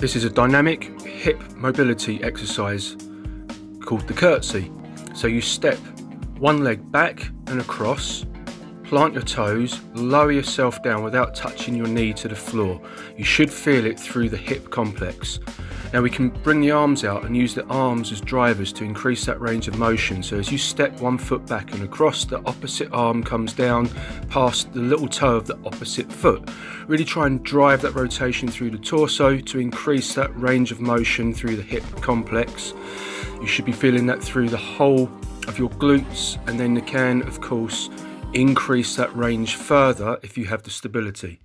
This is a dynamic hip mobility exercise called the curtsy. So you step one leg back and across, plant your toes, lower yourself down without touching your knee to the floor. You should feel it through the hip complex. Now we can bring the arms out and use the arms as drivers to increase that range of motion. So as you step one foot back and across, the opposite arm comes down past the little toe of the opposite foot. Really try and drive that rotation through the torso to increase that range of motion through the hip complex. You should be feeling that through the whole of your glutes, and then you can, of course, increase that range further if you have the stability.